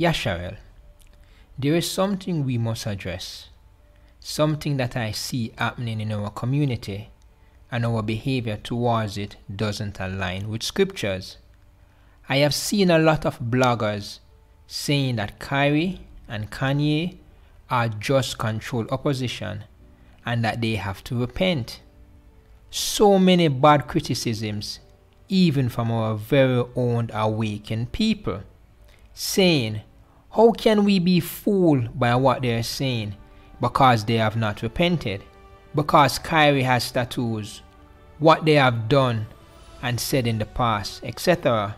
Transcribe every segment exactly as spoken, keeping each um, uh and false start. Yahshar'el, there is something we must address, something that I see happening in our community, and our behavior towards it doesn't align with scriptures. I have seen a lot of bloggers saying that Kyrie and Kanye are just controlled opposition and that they have to repent. So many bad criticisms, even from our very own awakened people, saying, how can we be fooled by what they are saying because they have not repented? Because Kyrie has tattoos, what they have done and said in the past, et cetera.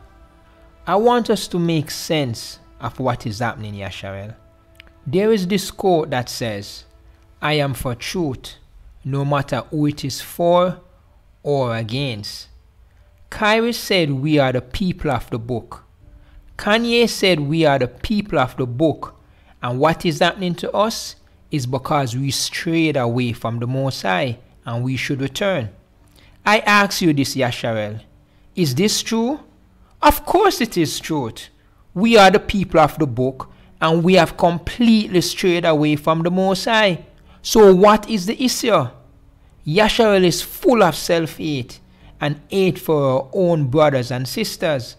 I want us to make sense of what is happening in Yahshar'el. There is this quote that says, I am for truth, no matter who it is for or against. Kyrie said we are the people of the book. Kanye said we are the people of the book, and what is happening to us is because we strayed away from the Mosai and we should return. I ask you this, Yahshar'el, is this true? Of course it is truth. We are the people of the book and we have completely strayed away from the Mosai. So what is the issue? Yahshar'el is full of self-hate and hate for our own brothers and sisters.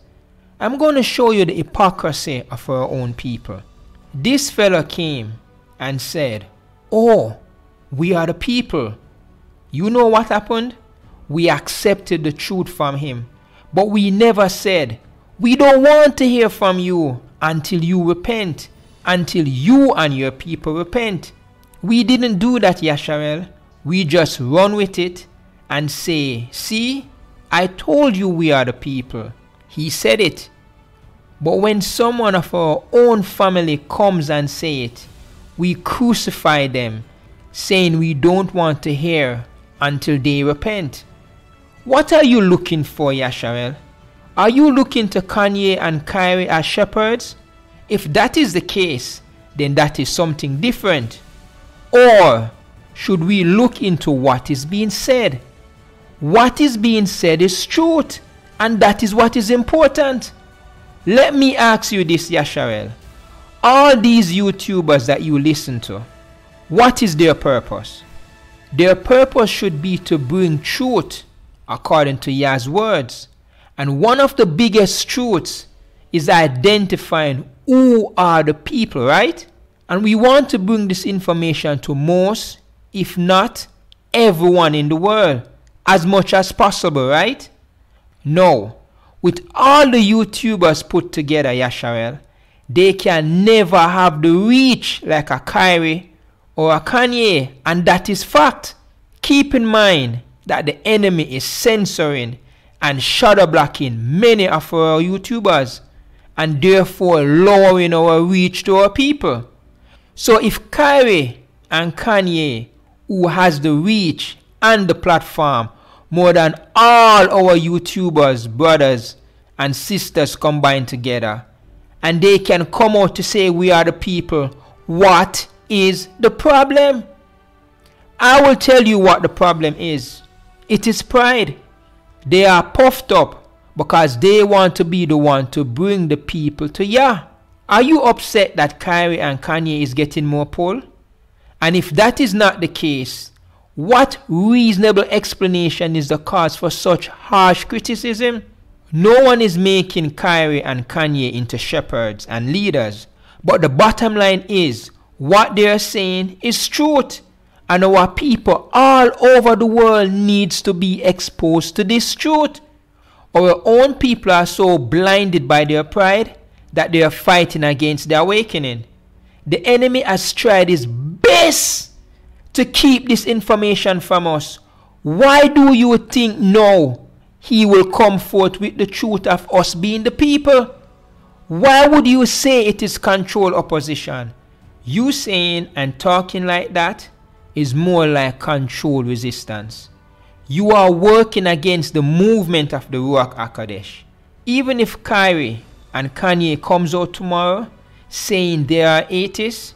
I'm going to show you the hypocrisy of our own people. This fellow came and said, oh, we are the people. You know what happened? We accepted the truth from him, but we never said, we don't want to hear from you until you repent, until you and your people repent. We didn't do that, Yahshar'el. We just run with it and say, see, I told you we are the people. He said it. But when someone of our own family comes and say it, we crucify them, saying we don't want to hear until they repent. What are you looking for, Yahshar'el? Are you looking to Kanye and Kyrie as shepherds? If that is the case, then that is something different. Or should we look into what is being said? What is being said is truth, and that is what is important. Let me ask you this, Yahshar'el. All these YouTubers that you listen to, what is their purpose? Their purpose should be to bring truth according to Yah's words. And one of the biggest truths is identifying who are the people, right? And we want to bring this information to most, if not everyone in the world, as much as possible, right? No. With all the YouTubers put together, Yahshar'el, they can never have the reach like a Kyrie or a Kanye, and that is fact. Keep in mind that the enemy is censoring and shadow blocking many of our YouTubers and therefore lowering our reach to our people. So if Kyrie and Kanye, who has the reach and the platform more than all our YouTubers, brothers and sisters combined together, and they can come out to say we are the people, what is the problem? I will tell you what the problem is. It is pride. They are puffed up because they want to be the one to bring the people to Yah. Are you upset that Kyrie and Kanye is getting more pull? And if that is not the case, what reasonable explanation is the cause for such harsh criticism? No one is making Kyrie and Kanye into shepherds and leaders, but the bottom line is what they are saying is truth, and our people all over the world needs to be exposed to this truth. Our own people are so blinded by their pride that they are fighting against the awakening. The enemy has tried his best to keep this information from us. Why do you think no? He will come forth with the truth of us being the people? Why would you say it is controlled opposition? You saying and talking like that is more like controlled resistance. You are working against the movement of the Ruach Ha'Qodesh. Even if Kyrie and Kanye comes out tomorrow saying they are atheists,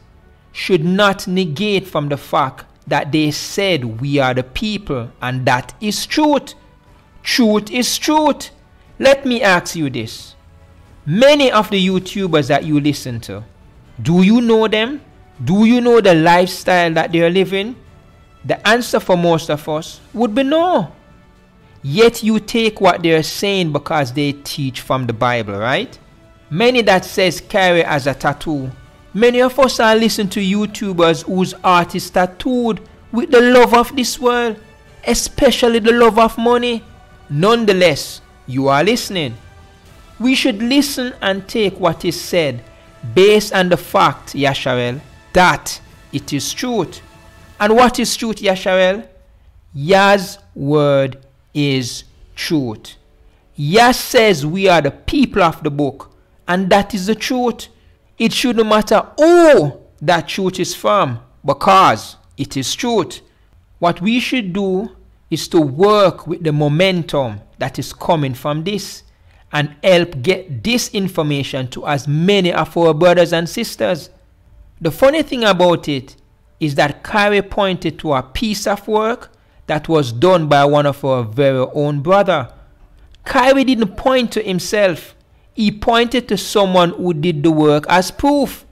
should not negate from the fact that they said we are the people, and that is truth. Truth is truth. Let me ask you this. Many of the YouTubers that you listen to, do you know them? Do you know the lifestyle that they are living? The answer for most of us would be no. Yet you take what they are saying because they teach from the Bible, right? Many that says Kyrie has a tattoo. Many of us are listening to YouTubers whose art is tattooed with the love of this world, especially the love of money. Nonetheless, you are listening. We should listen and take what is said based on the fact, Yahshar'el, that it is truth. And what is truth, Yahshar'el? Yah's word is truth. Yah says we are the people of the book, and that is the truth. It shouldn't matter who that truth is from, because it is truth. What we should do is to work with the momentum that is coming from this and help get this information to as many of our brothers and sisters. The funny thing about it is that Kyrie pointed to a piece of work that was done by one of our very own brother. Kyrie didn't point to himself. He pointed to someone who did the work as proof.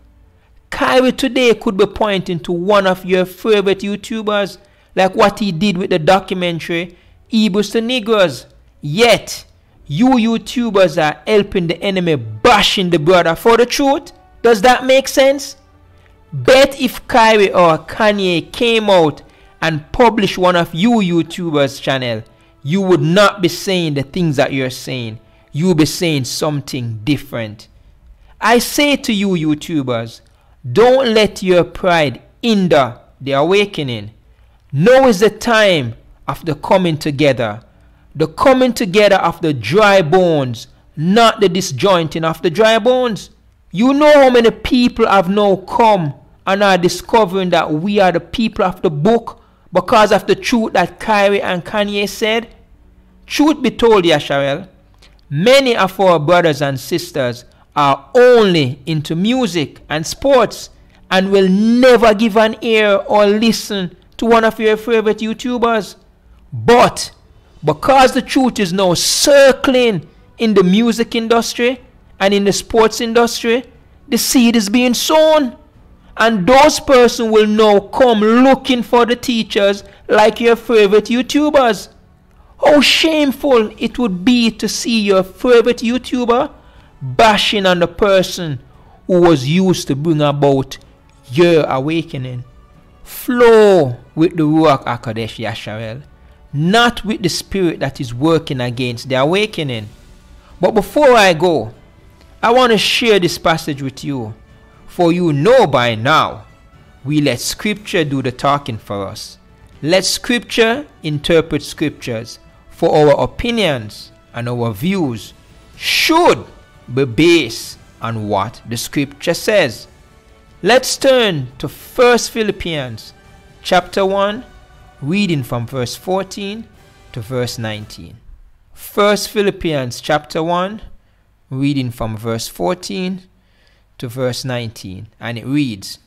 Kyrie today could be pointing to one of your favorite YouTubers, like what he did with the documentary Ebus the Negroes. Yet, you YouTubers are helping the enemy, bashing the brother for the truth. Does that make sense? Bet if Kyrie or Kanye came out and published one of you YouTubers' channel, you would not be saying the things that you're saying. You'll be saying something different. I say to you YouTubers, don't let your pride hinder the awakening. Now is the time of the coming together. The coming together of the dry bones, not the disjointing of the dry bones. You know how many people have now come and are discovering that we are the people of the book because of the truth that Kyrie and Kanye said. Truth be told, Yahshar'el, many of our brothers and sisters are only into music and sports and will never give an ear or listen to one of your favorite YouTubers. But because the truth is now circling in the music industry and in the sports industry, the seed is being sown. And those persons will now come looking for the teachers like your favorite YouTubers. How shameful it would be to see your favorite YouTuber bashing on the person who was used to bring about your awakening. Flow with the Ruach Ha'Qodesh, Yahshar'el, not with the spirit that is working against the awakening. But before I go, I want to share this passage with you, for you know by now, we let scripture do the talking for us. Let scripture interpret scriptures, for our opinions and our views should be based on what the scripture says. Let's turn to First Philippians chapter one, reading from verse fourteen to verse nineteen. First Philippians chapter one, reading from verse fourteen to verse nineteen, and it reads,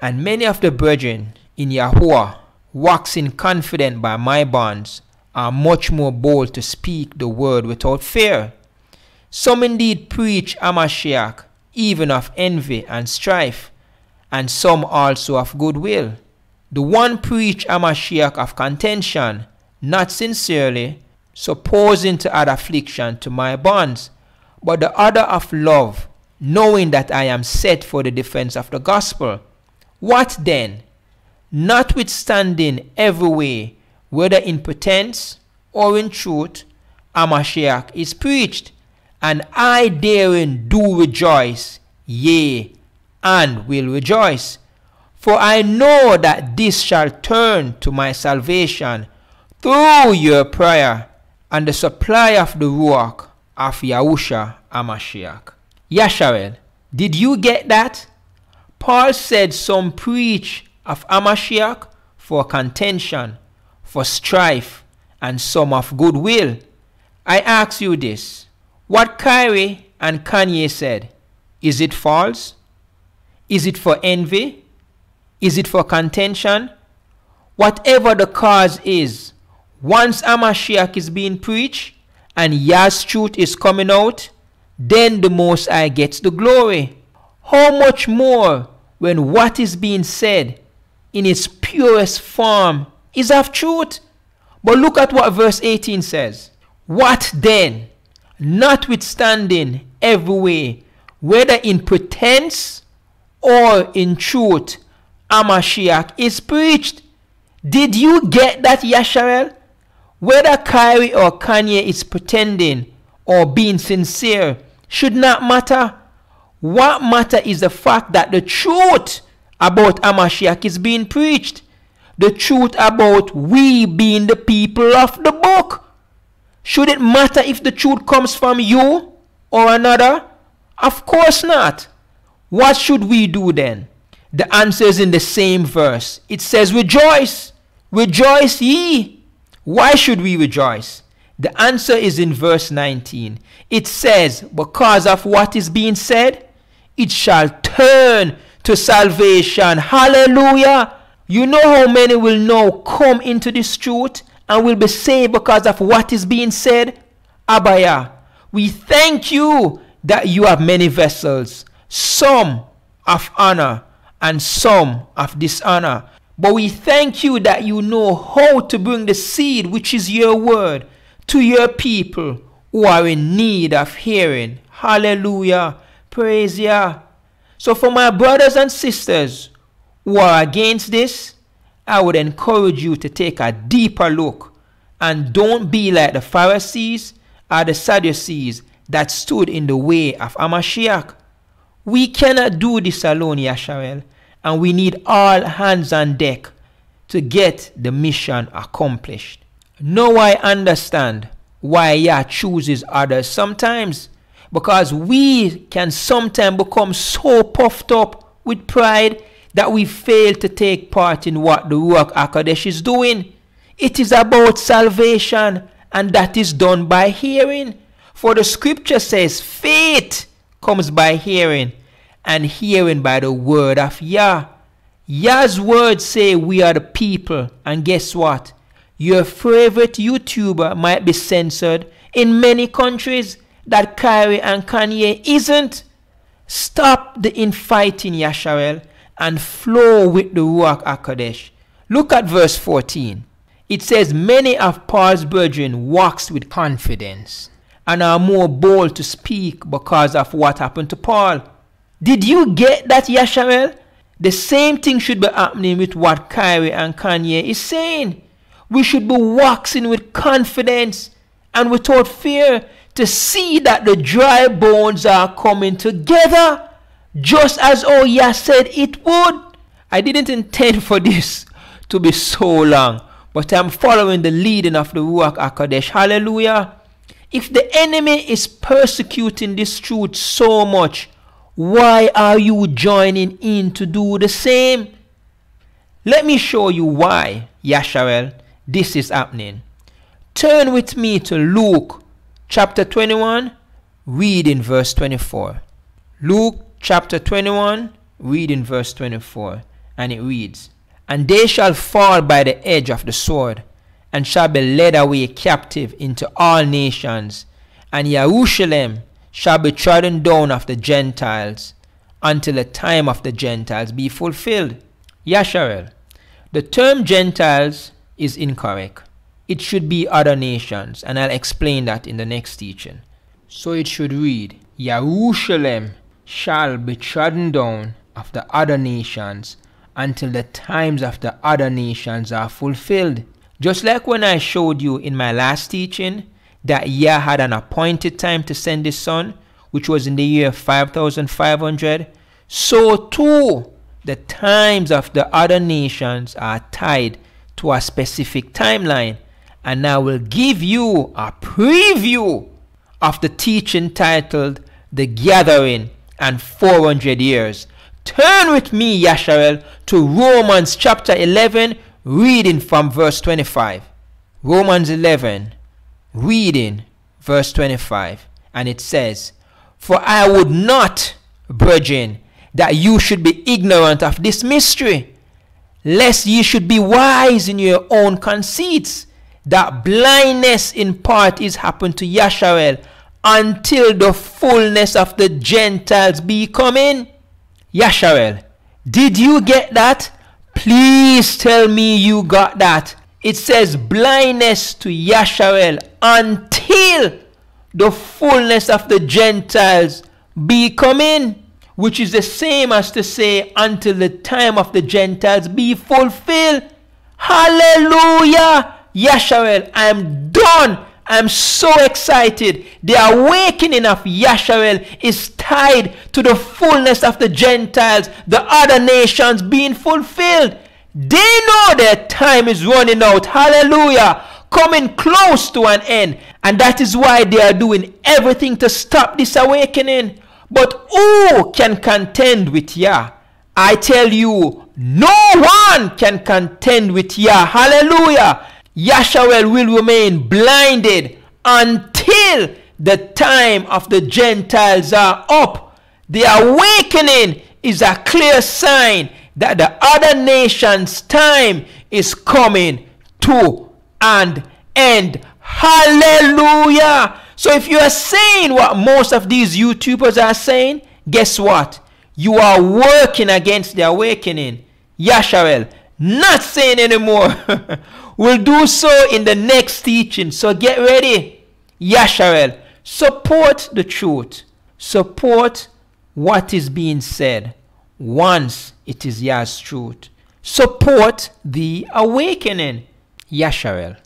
"And many of the brethren in Yahuwah, waxing confident by my bonds, are much more bold to speak the word without fear. Some indeed preach Amashiach, even of envy and strife, and some also of goodwill. The one preach Amashiach of contention, not sincerely, supposing to add affliction to my bonds, but the other of love, knowing that I am set for the defense of the gospel. What then? Notwithstanding every way, whether in pretense or in truth, Amashiach is preached, and I therein do rejoice, yea, and will rejoice. For I know that this shall turn to my salvation through your prayer and the supply of the Ruach of Yahusha Amashiach." Yahshar'el, did you get that? Paul said some preach of Amashiach for contention, for strife, and some of goodwill. I ask you this, what Kyrie and Kanye said, is it false? Is it for envy? Is it for contention? Whatever the cause is, once Amashiach is being preached and Yah's truth is coming out, then the Most High gets the glory. How much more when what is being said in its purest form is of truth? But look at what verse eighteen says. What then, notwithstanding every way, whether in pretense or in truth, Amashiach is preached. Did you get that, Yahshar'el? Whether Kyrie or Kanye is pretending or being sincere should not matter. What matters is the fact that the truth about Amashiach is being preached. The truth about we being the people of the book. Should it matter if the truth comes from you or another? Of course not. What should we do then? The answer is in the same verse. It says, rejoice, rejoice ye. Why should we rejoice? The answer is in verse nineteen. It says, because of what is being said, it shall turn to salvation. Hallelujah. You know how many will now come into this truth and will be saved because of what is being said? Abaya, we thank you that you have many vessels, some of honor and some of dishonor. But we thank you that you know how to bring the seed, which is your word, to your people who are in need of hearing. Hallelujah. Praise Yah. So for my brothers and sisters who are against this, I would encourage you to take a deeper look and don't be like the Pharisees or the Sadducees that stood in the way of Amashiach. We cannot do this alone, Yahshar'el, and we need all hands on deck to get the mission accomplished. Now I understand why Yah chooses others sometimes, because we can sometimes become so puffed up with pride that we fail to take part in what the Ruach Ha'Qodesh is doing. It is about salvation, and that is done by hearing. For the scripture says, faith comes by hearing, and hearing by the word of Yah. Yah's words say we are the people, and guess what? Your favorite YouTuber might be censored in many countries that Kyrie and Kanye isn't. Stop the infighting, Yahshar'el, and flow with the Ruach Ha'Qodesh. Look at verse fourteen. It says, many of Paul's brethren walks with confidence and are more bold to speak because of what happened to Paul. Did you get that, Yahshar'el? The same thing should be happening with what Kyrie and Kanye is saying. We should be waxing with confidence and without fear to see that the dry bones are coming together, just as oh Yah said it would. I didn't intend for this to be so long, but I'm following the leading of the Ruach Ha'Qodesh. Hallelujah. If the enemy is persecuting this truth so much, why are you joining in to do the same? Let me show you why, Yahshar'el, this is happening. Turn with me to Luke chapter twenty-one, read in verse twenty-four. Luke chapter twenty-one, read in verse twenty-four, and it reads, and they shall fall by the edge of the sword, and shall be led away captive into all nations, and Jerusalem shall be trodden down of the Gentiles, until the time of the Gentiles be fulfilled. Yahshar'el, the term Gentiles is incorrect. It should be other nations, and I'll explain that in the next teaching. So it should read, Jerusalem shall be trodden down of the other nations until the times of the other nations are fulfilled. Just like when I showed you in my last teaching that Yah had an appointed time to send his son, which was in the year five thousand five hundred, so too the times of the other nations are tied to a specific timeline. And I will give you a preview of the teaching titled The Gathering and four hundred years. Turn with me, Yahshar'el, to Romans chapter eleven, reading from verse twenty-five. Romans eleven, reading verse twenty-five. And it says, for I would not, brethren, that you should be ignorant of this mystery, lest ye should be wise in your own conceits, that blindness in part is happened to Yahshar'el until the fullness of the Gentiles be coming. Yahshar'el, did you get that? Please tell me you got that. It says blindness to Yahshar'el until the fullness of the Gentiles be coming, which is the same as to say until the time of the Gentiles be fulfilled. Hallelujah! Yahshar'el, I'm done. I'm so excited. The awakening of Yahshar'el is tied to the fullness of the Gentiles, the other nations being fulfilled. They know their time is running out. Hallelujah. Coming close to an end. And that is why they are doing everything to stop this awakening. But who can contend with Yah? I tell you, no one can contend with Yah. Hallelujah. Yahshar'el will remain blinded until the time of the Gentiles are up. The awakening is a clear sign that the other nation's time is coming to an end. Hallelujah! So if you are saying what most of these YouTubers are saying, guess what? You are working against the awakening. Yahshar'el, not saying anymore. We'll do so in the next teaching. So get ready. Yahshar'el, support the truth. Support what is being said once it is Yah's truth. Support the awakening. Yahshar'el,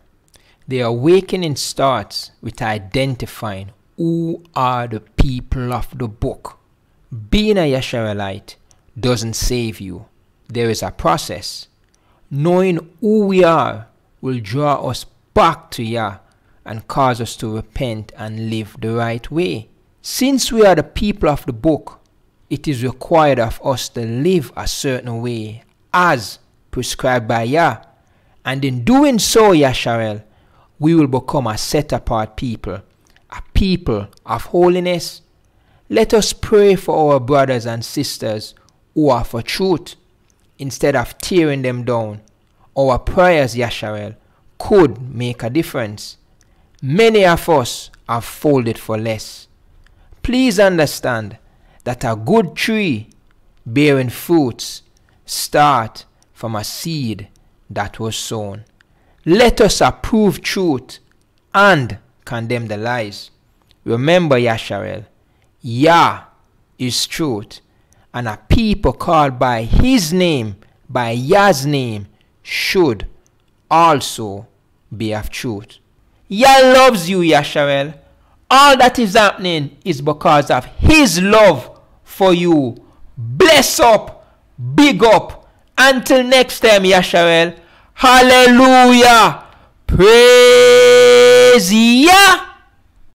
the awakening starts with identifying who are the people of the book. Being a Yahshar'elite doesn't save you. There is a process. Knowing who we are will draw us back to Yah and cause us to repent and live the right way. Since we are the people of the book, it is required of us to live a certain way as prescribed by Yah. And in doing so, Yahshar'el, we will become a set-apart people, a people of holiness. Let us pray for our brothers and sisters who are for truth. Instead of tearing them down, our prayers, Yahshar'el, could make a difference. Many of us have folded for less. Please understand that a good tree bearing fruits starts from a seed that was sown. Let us approve truth and condemn the lies. Remember, Yahshar'el, Yah is truth, and a people called by his name, by Yah's name, should also be of truth. Yah loves you, Yahshar'el. All that is happening is because of his love for you. Bless up, big up. Until next time, Yahshar'el. Hallelujah. Praise.